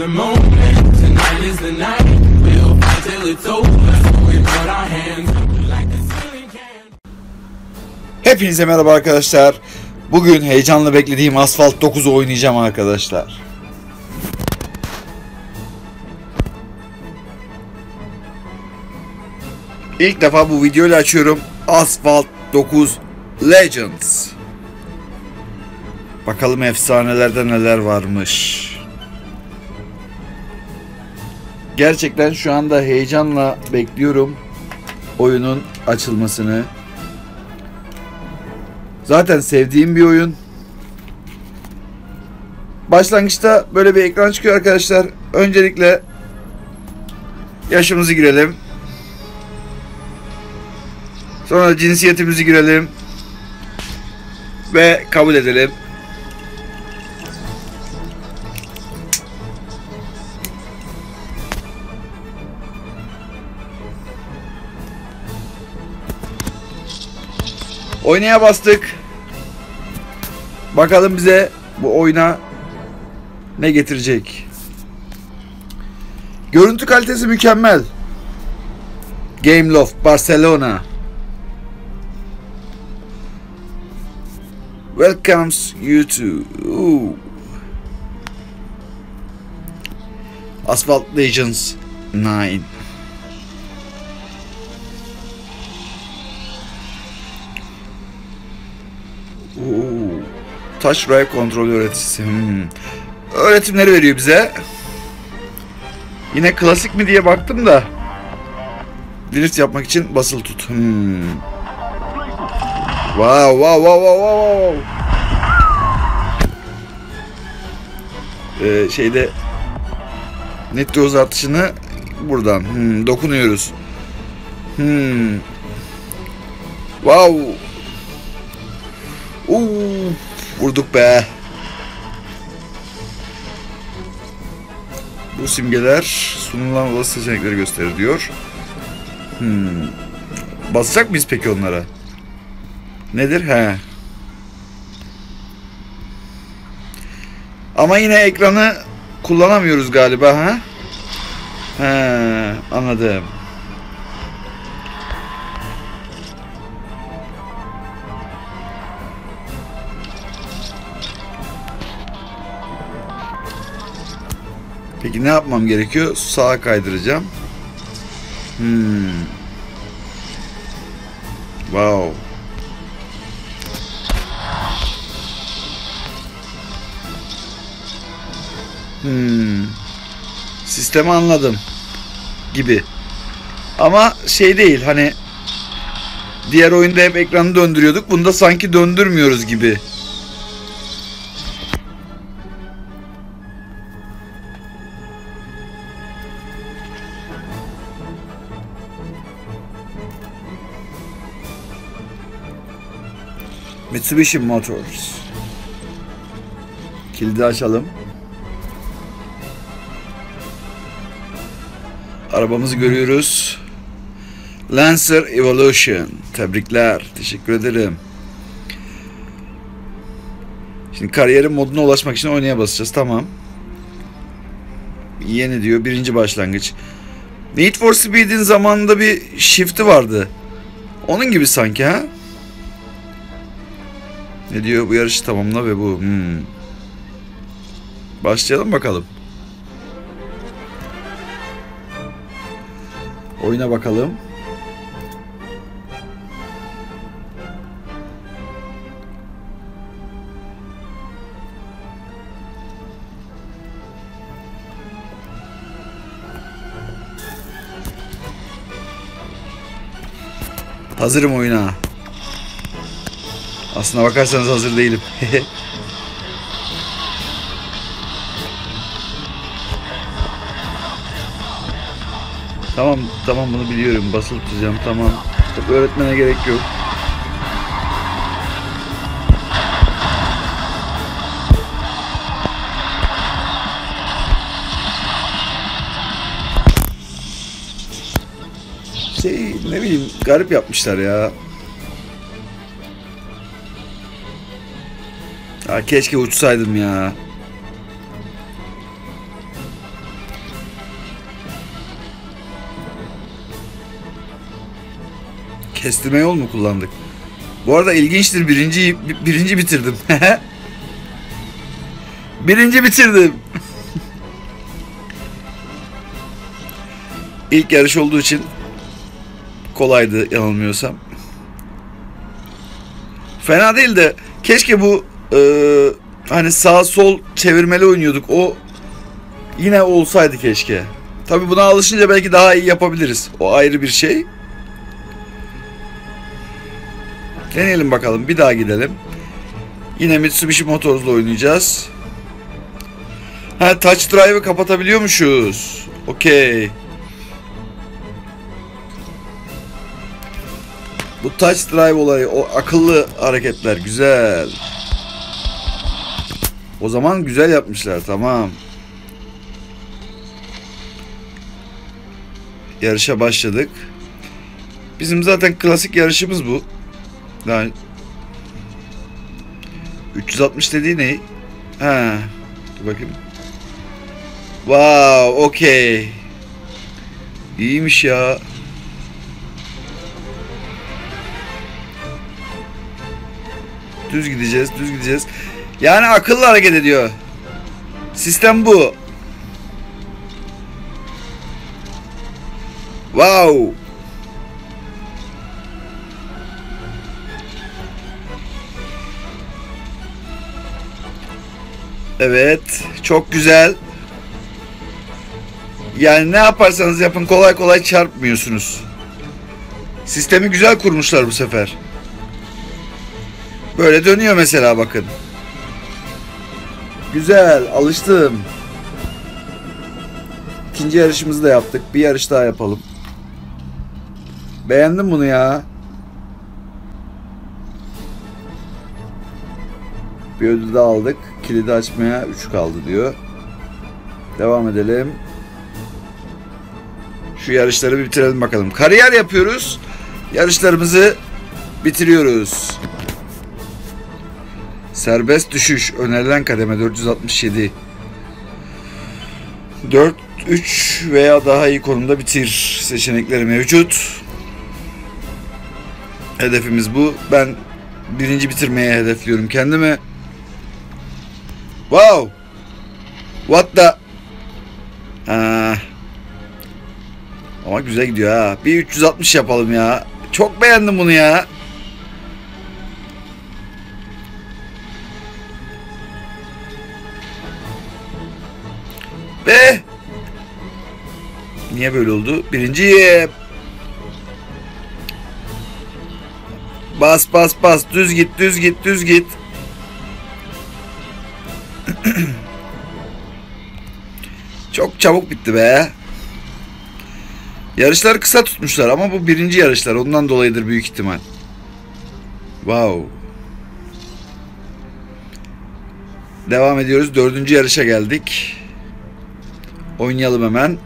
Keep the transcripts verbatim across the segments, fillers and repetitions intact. the moment. Tonight is the night. We'll fight till it's over. So we put our hands up like a ceiling can. Hepinize merhaba arkadaşlar. Bugün heyecanla beklediğim Asphalt dokuzu oynayacağım arkadaşlar. İlk defa bu videoyu açıyorum. Asphalt dokuz Legends. Bakalım efsanelerde neler varmış. Gerçekten şu anda heyecanla bekliyorum oyunun açılmasını. Zaten sevdiğim bir oyun. Başlangıçta böyle bir ekran çıkıyor arkadaşlar. Öncelikle yaşımızı girelim. Sonra cinsiyetimizi girelim. Ve kabul edelim. Oynaya bastık. Bakalım bize bu oyuna ne getirecek. Görüntü kalitesi mükemmel. Gameloft Barcelona welcomes you to ooh. Asphalt Legends nine. Ooh. Touch Drive Control öğretisi. Hmm. Öğretimleri veriyor bize. Yine klasik mi diye baktım da. Drift yapmak için basılı tut. Hmm. Wow, wow, wow, wow, wow. Ee, şeyde nitro uzatışını buradan hmm, dokunuyoruz. Hmm. Wow. Uuu, vurduk be. Bu simgeler sunulan olası seçenekleri gösterir diyor. Hmm. Basacak mıyız peki onlara? Nedir? He. Ama yine ekranı kullanamıyoruz galiba ha? He? He, anladım. Peki ne yapmam gerekiyor? Sağa kaydıracağım. Hmm. Wow. Hmm. Sistemi anladım gibi. Ama şey değil, hani diğer oyunda hep ekranı döndürüyorduk. Bunda sanki döndürmüyoruz gibi. Mitsubishi Motors. Kilidi açalım. Arabamızı görüyoruz. Lancer Evolution. Tebrikler. Teşekkür ederim. Şimdi kariyerin moduna ulaşmak için oynaya basacağız. Tamam. Yeni diyor. Birinci başlangıç. Need for Speed'in zamanında bir shift'i vardı. Onun gibi sanki ha? Ne diyor? Bu yarışı tamamla ve bu. Hmm. Başlayalım bakalım. Oyuna bakalım. Hazırım oyuna. Aslına bakarsanız hazır değilim. Tamam, tamam bunu biliyorum. Basılı tutacağım, tamam. Tabii öğretmene gerek yok. Şey, ne bileyim, garip yapmışlar ya. Ya keşke uçsaydım ya. Kestirme yol mu kullandık? Bu arada ilginçtir, birinci, birinci bitirdim. Birinci bitirdim. İlk yarış olduğu için kolaydı yanılmıyorsam. Fena değil de keşke bu e, hani sağ sol çevirmeli oynuyorduk, o yine olsaydı keşke. Tabi buna alışınca belki daha iyi yapabiliriz. O ayrı bir şey. Deneyelim bakalım. Bir daha gidelim. Yine Mitsubishi Motors'la oynayacağız. Ha, Touch Drive'ı kapatabiliyormuşuz. Okey. Bu Touch Drive olayı, o akıllı hareketler güzel. O zaman güzel yapmışlar, tamam. Yarışa başladık. Bizim zaten klasik yarışımız bu. Yani üç yüz altmış dediği ne? Ha, dur bakayım. Wow, okey. İyiymiş ya. Düz gideceğiz, düz gideceğiz. Yani akıllı hareket ediyor. Sistem bu. Wow. Evet, çok güzel. Yani ne yaparsanız yapın kolay kolay çarpmıyorsunuz. Sistemi güzel kurmuşlar bu sefer. Böyle dönüyor mesela, bakın. Güzel, alıştım. İkinci yarışımızı da yaptık. Bir yarış daha yapalım. Beğendim bunu ya. Bir ödül daha aldık. Kilidi açmaya üç kaldı diyor. Devam edelim. Şu yarışları bir bitirelim bakalım. Kariyer yapıyoruz. Yarışlarımızı bitiriyoruz. Serbest düşüş. Önerilen kademe dört yüz altmış yedi. dört üç veya daha iyi konumda bitir seçenekleri mevcut. Hedefimiz bu. Ben birinci bitirmeye hedefliyorum kendimi. Wow. What the? Aa. Ama güzel gidiyor ha. Bir üç yüz altmış yapalım ya. Çok beğendim bunu ya. Be. Niye böyle oldu? Birinciye. Bas bas bas. Düz git, düz git, düz git. Çok çabuk bitti be. Yarışlar kısa tutmuşlar ama bu birinci yarışlar. Ondan dolayıdır büyük ihtimal. Wow. Devam ediyoruz. Dördüncü yarışa geldik. Oynayalım hemen.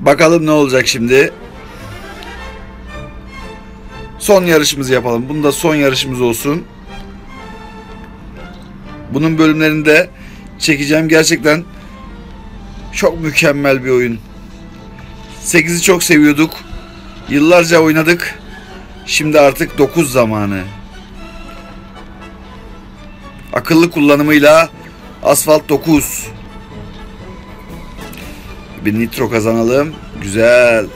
Bakalım ne olacak şimdi. Son yarışımızı yapalım. Bunu da son yarışımız olsun. Bunun bölümlerini de çekeceğim. Gerçekten çok mükemmel bir oyun. sekizi çok seviyorduk. Yıllarca oynadık. Şimdi artık dokuz zamanı. Akıllı kullanımıyla Asphalt dokuz. Bir nitro kazanalım. Güzel.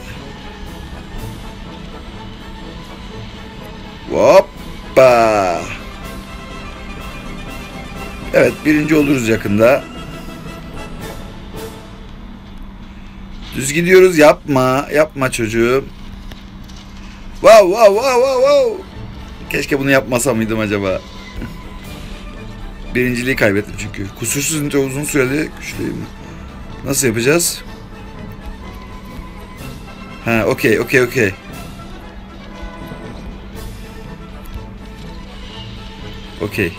Hoppa. Evet, birinci oluruz yakında. Düz gidiyoruz. Yapma. Yapma çocuğum. Wow wow wow wow wow. Keşke bunu yapmasa mıydım acaba? Birinciliği kaybettim çünkü. Kusursuz nitro uzun süreli güçlüyüm. Nasıl yapacağız? Ha, okey, okey, okey. Okey.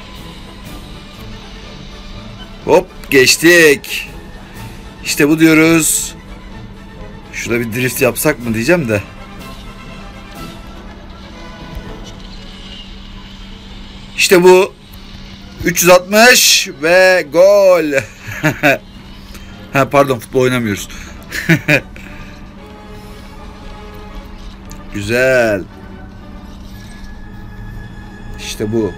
Hop, geçtik. İşte bu diyoruz. Şurada bir drift yapsak mı diyeceğim de. İşte bu. üç yüz altmış ve gol. Ha, pardon, futbol oynamıyoruz. Güzel. İşte bu.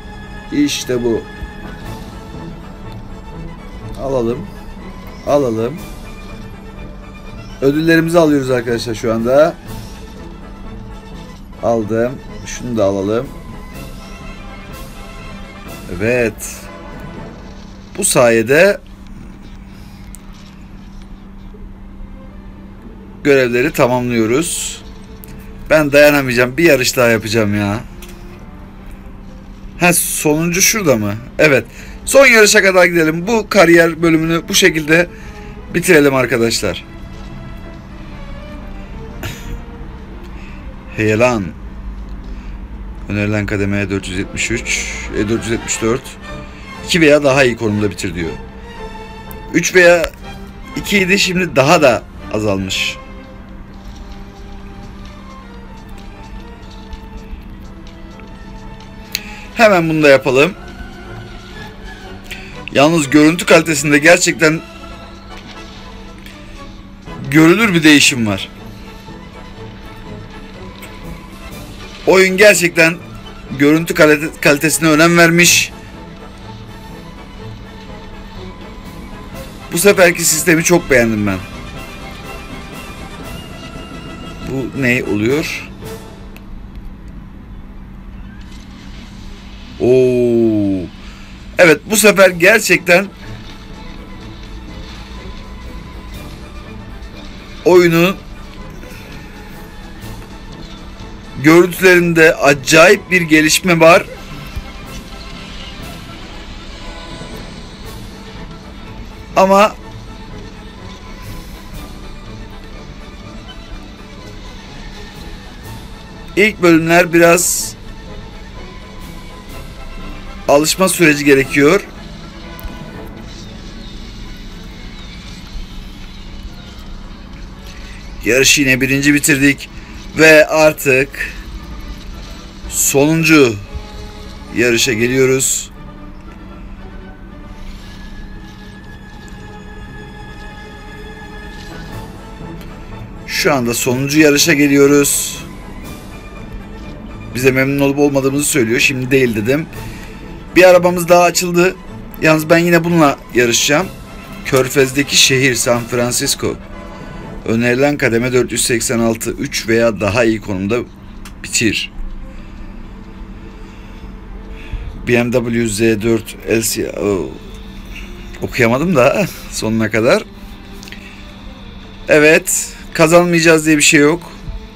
İşte bu. Alalım. Alalım. Ödüllerimizi alıyoruz arkadaşlar şu anda. Aldım. Şunu da alalım. Evet. Bu sayede görevleri tamamlıyoruz. Ben dayanamayacağım. Bir yarış daha yapacağım ya. Ha, sonuncu şurada mı? Evet. Son yarışa kadar gidelim. Bu kariyer bölümünü bu şekilde bitirelim arkadaşlar. Heyelan. Önerilen kademeye dört yüz yetmiş üç, dört yüz yetmiş dört. iki veya daha iyi konumda bitir diyor. üç veya iki idi, şimdi daha da azalmış. Hemen bunu da yapalım. Yalnız görüntü kalitesinde gerçekten görülür bir değişim var. Oyun gerçekten görüntü kalitesine önem vermiş. Bu seferki sistemi çok beğendim ben. Bu ne oluyor? Oo. Evet, bu sefer gerçekten oyunu görüntülerinde acayip bir gelişme var. Ama ilk bölümler biraz alışma süreci gerekiyor. Yarışı yine birinci bitirdik. Ve artık sonuncu yarışa geliyoruz. Şu anda sonuncu yarışa geliyoruz. Bize memnun olup olmadığımızı söylüyor. Şimdi değil dedim. Bir arabamız daha açıldı. Yalnız ben yine bununla yarışacağım. Körfez'deki şehir San Francisco. Önerilen kademe dört yüz seksen altı. üç veya daha iyi konumda bitir. B M W Z dört L C. Oh. Okuyamadım da sonuna kadar. Evet. Kazanmayacağız diye bir şey yok.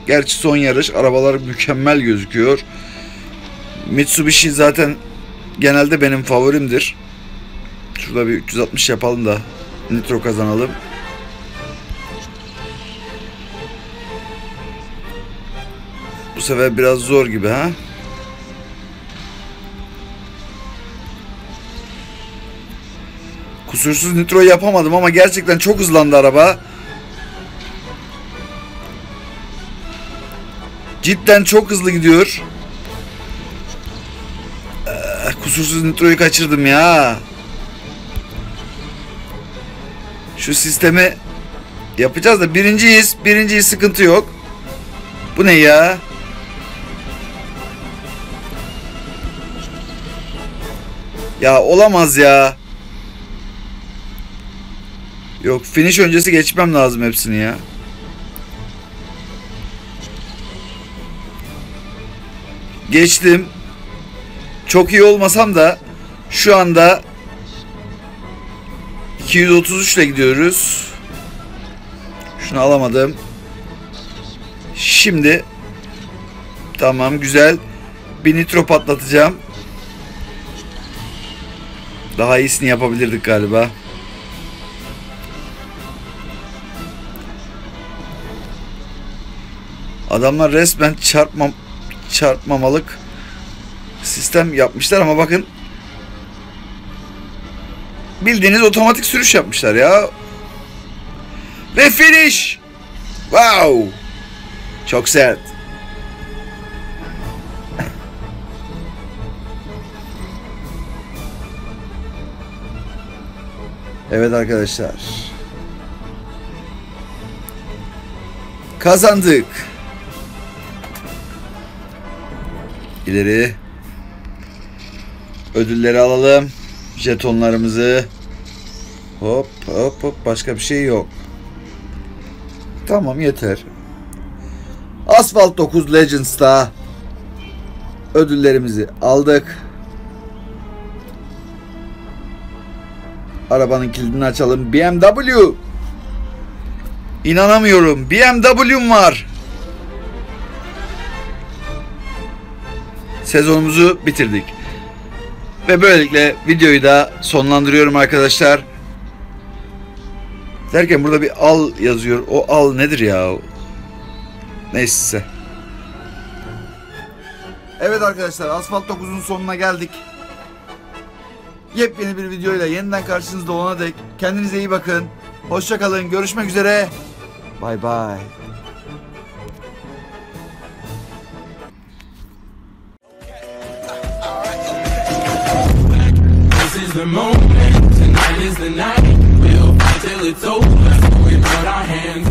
Gerçi son yarış. Arabalar mükemmel gözüküyor. Mitsubishi zaten genelde benim favorimdir. Şurada bir üç yüz altmış yapalım da nitro kazanalım. Bu sefer biraz zor gibi ha. Kusursuz nitro yapamadım ama gerçekten çok hızlandı araba. Cidden çok hızlı gidiyor. Kusursuz nitroyu kaçırdım ya. Şu sistemi yapacağız da birinciyiz. Birinciyiz, sıkıntı yok. Bu ne ya? Ya olamaz ya. Yok, finish öncesi geçmem lazım hepsini ya. Geçtim. Çok iyi olmasam da şu anda iki yüz otuz üç ile gidiyoruz. Şunu alamadım. Şimdi tamam, güzel. Bir nitro patlatacağım. Daha iyisini yapabilirdik galiba. Adamlar resmen çarpmam çarpmamalık sistem yapmışlar ama bakın, bildiğiniz otomatik sürüş yapmışlar ya. Ve finish. Wow. Çok sert. Evet arkadaşlar. Kazandık. İleri. Ödülleri alalım. Jetonlarımızı. Hop hop hop. Başka bir şey yok. Tamam, yeter. Asphalt dokuz Legends'ta ödüllerimizi aldık. Arabanın kilidini açalım. B M W. İnanamıyorum. B M W'm var. Sezonumuzu bitirdik. Ve böylelikle videoyu da sonlandırıyorum arkadaşlar. Derken burada bir al yazıyor. O al nedir ya? Neyse. Evet arkadaşlar, Asphalt dokuzun sonuna geldik. Yepyeni bir videoyla yeniden karşınızda olana dek kendinize iyi bakın. Hoşça kalın. Görüşmek üzere. Bay bay. Till it's over, so we put our hands